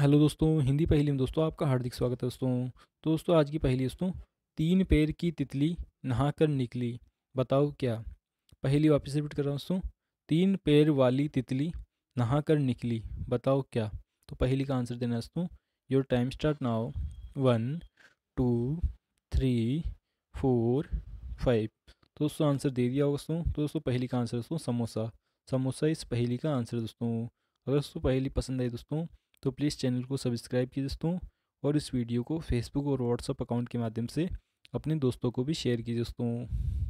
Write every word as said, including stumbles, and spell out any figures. Hello दोस्तों, हिंदी पहेली में दोस्तों आपका हार्दिक स्वागत है। दोस्तों दोस्तों आज की पहेली दोस्तों, तीन पैर की तितली नहा कर निकली, बताओ क्या। पहेली वापस से रिपीट कर रहा हूँ दोस्तों, तीन पैर वाली तितली नहा कर निकली, बताओ क्या। तो पहेली का आंसर देना दोस्तों। Your time start now. One two three four five. तो दोस्तों आंसर दे दिया होगा दोस्तों। तो दोस्तों पहेली का आंसर दोस्तों समोसा। समोसा इस पहेली का आंसर दोस्तों। अगर दोस्तों पहेली पसंद आई दोस्तों तो प्लीज़ चैनल को सब्सक्राइब कीजिए दोस्तों, और इस वीडियो को फेसबुक और व्हाट्सएप अकाउंट के माध्यम से अपने दोस्तों को भी शेयर कीजिए दोस्तों।